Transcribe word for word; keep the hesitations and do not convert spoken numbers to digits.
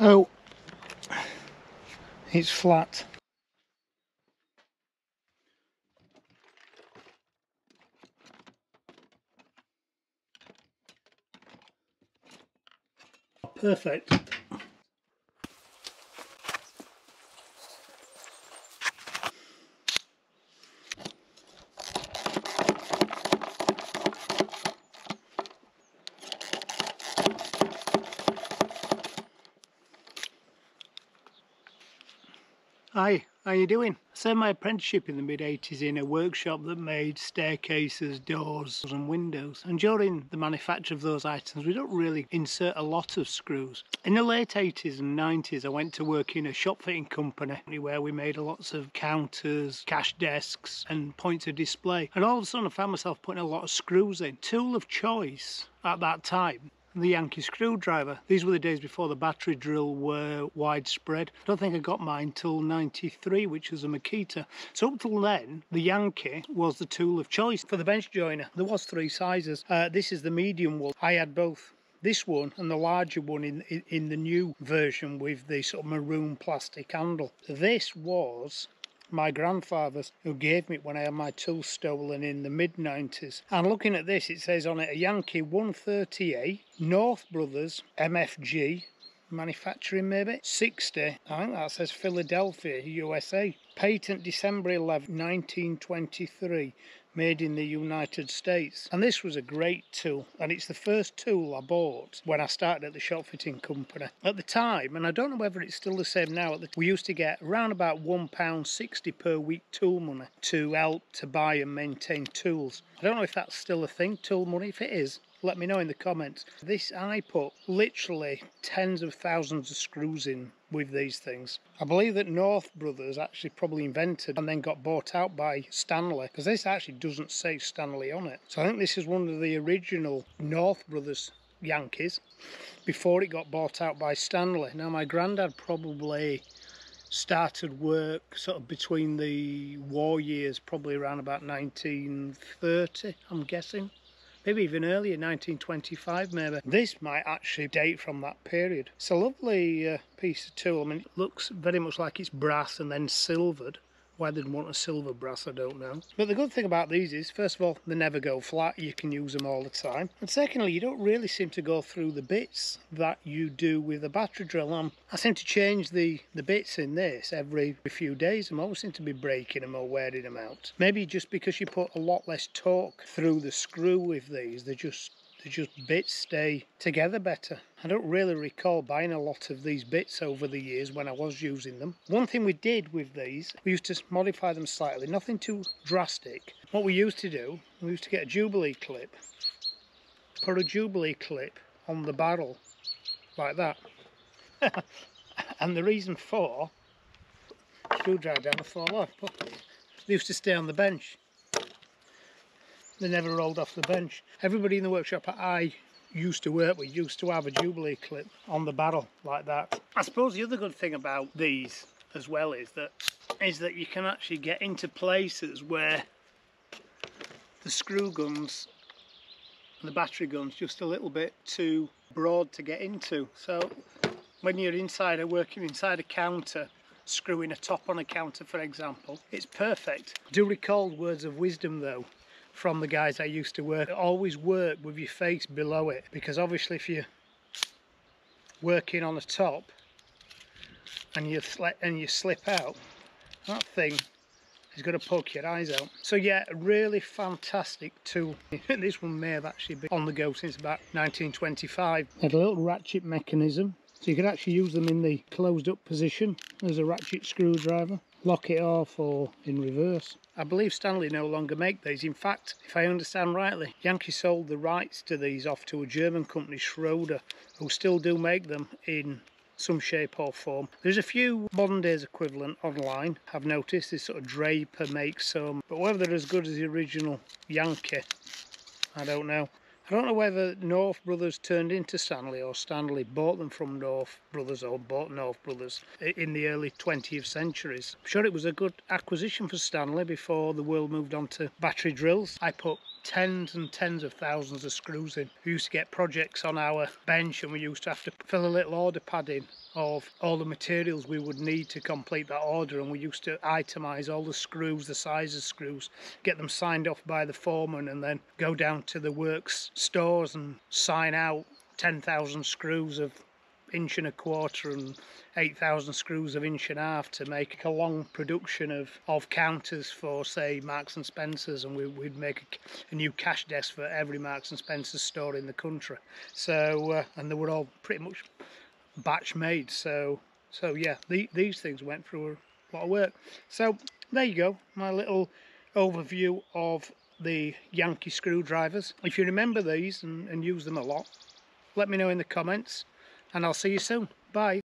Oh, it's flat. Perfect. Hi, how you doing? I served my apprenticeship in the mid eighties in a workshop that made staircases, doors and windows, and during the manufacture of those items we don't really insert a lot of screws. In the late eighties and nineties I went to work in a shop fitting company where we made lots of counters, cash desks and points of display, and all of a sudden I found myself putting a lot of screws in. Tool of choice at that time, the Yankee screwdriver. These were the days before the battery drill were widespread. I don't think I got mine till ninety-three, which was a Makita. So up till then, the Yankee was the tool of choice for the bench joiner. There was three sizes. Uh, this is the medium one. I had both this one and the larger one in, in, in the new version with the sort of maroon plastic handle. This was my grandfather's, who gave me it when I had my tool stolen in the mid nineties. And looking at this, it says on it, a Yankee one thirty A, North Brothers, M F G, manufacturing maybe, sixty, I think that says Philadelphia, U S A. Patent December eleventh, nineteen twenty-three, made in the United States. And this was a great tool, and it's the first tool I bought when I started at the shop fitting company. At the time, and I don't know whether it's still the same now, at the we used to get around about one pound sixty per week tool money to help to buy and maintain tools. I don't know if that's still a thing, tool money. If it is, let me know in the comments. This, I put literally tens of thousands of screws in with these things. I believe that North Brothers actually probably invented and then got bought out by Stanley, because this actually doesn't say Stanley on it. So I think this is one of the original North Brothers Yankees before it got bought out by Stanley. Now my granddad probably started work sort of between the war years, probably around about nineteen thirty, I'm guessing. Maybe even earlier, nineteen twenty-five maybe. This might actually date from that period. It's a lovely uh, piece of tool. I mean, it looks very much like it's brass and then silvered. Why they'd want a silver brass, I don't know. But the good thing about these is, first of all, they never go flat. You can use them all the time. And secondly, you don't really seem to go through the bits that you do with a battery drill. Um, I seem to change the, the bits in this every few days. I'm always seem to be breaking them or wearing them out. Maybe just because you put a lot less torque through the screw with these, they're just... they just bits stay together better. I don't really recall buying a lot of these bits over the years when I was using them. One thing we did with these, we used to modify them slightly, nothing too drastic. What we used to do, we used to get a Jubilee clip, put a Jubilee clip on the barrel, like that. And the reason for, screwdriver down the fall off, but they used to stay on the bench. They never rolled off the bench. Everybody in the workshop I used to work with used to have a Jubilee clip on the barrel like that. I suppose the other good thing about these as well is that is that you can actually get into places where the screw guns and the battery guns just a little bit too broad to get into. So when you're inside a working inside a counter, screwing a top on a counter for example, it's perfect. I do recall words of wisdom though from the guys I used to work, always work with your face below it, because obviously if you're working on the top and you and you slip out, that thing is going to poke your eyes out. So yeah, really fantastic tool. This one may have actually been on the go since about nineteen twenty-five. Had a little ratchet mechanism, so you could actually use them in the closed up position as a ratchet screwdriver. Lock it off or in reverse. I believe Stanley no longer make these. In fact, if I understand rightly, Yankee sold the rights to these off to a German company, Schroeder, who still do make them in some shape or form. There's a few modern days equivalent online, I've noticed. This sort of Draper makes some, but whether they're as good as the original Yankee, I don't know. I don't know whether North Brothers turned into Stanley or Stanley bought them from North Brothers or bought North Brothers in the early twentieth centuries. I'm sure it was a good acquisition for Stanley before the world moved on to battery drills. I put tens and tens of thousands of screws in. We used to get projects on our bench and we used to have to fill a little order pad in of all the materials we would need to complete that order, and we used to itemise all the screws, the size of screws, get them signed off by the foreman, and then go down to the works stores and sign out ten thousand screws of inch and a quarter and eight thousand screws of inch and a half to make a long production of, of counters for, say, Marks and Spencers, and we, we'd make a, a new cash desk for every Marks and Spencers store in the country. So, uh, and they were all pretty much batch made, so, so yeah, the, these things went through a lot of work. So, there you go, my little overview of the Yankee screwdrivers. If you remember these and, and use them a lot, let me know in the comments. And I'll see you soon. Bye.